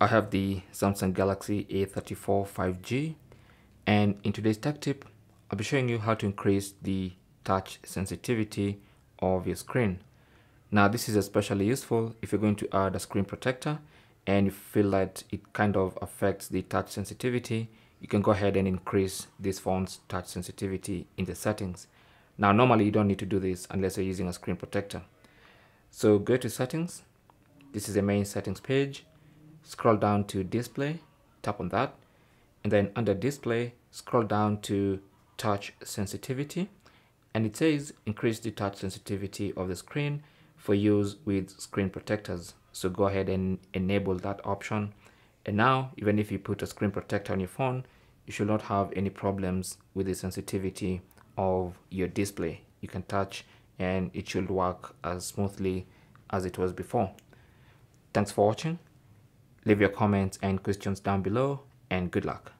I have the Samsung Galaxy A34 5G, and in today's tech tip, I'll be showing you how to increase the touch sensitivity of your screen. Now this is especially useful if you're going to add a screen protector and you feel that it kind of affects the touch sensitivity. You can go ahead and increase this phone's touch sensitivity in the settings. Now normally you don't need to do this unless you're using a screen protector. So go to settings. This is the main settings page. Scroll down to display, tap on that, and then under display scroll down to touch sensitivity, and it says increase the touch sensitivity of the screen for use with screen protectors. So go ahead and enable that option, and now even if you put a screen protector on your phone, you should not have any problems with the sensitivity of your display. You can touch and it should work as smoothly as it was before. Thanks for watching. Leave your comments and questions down below, and good luck.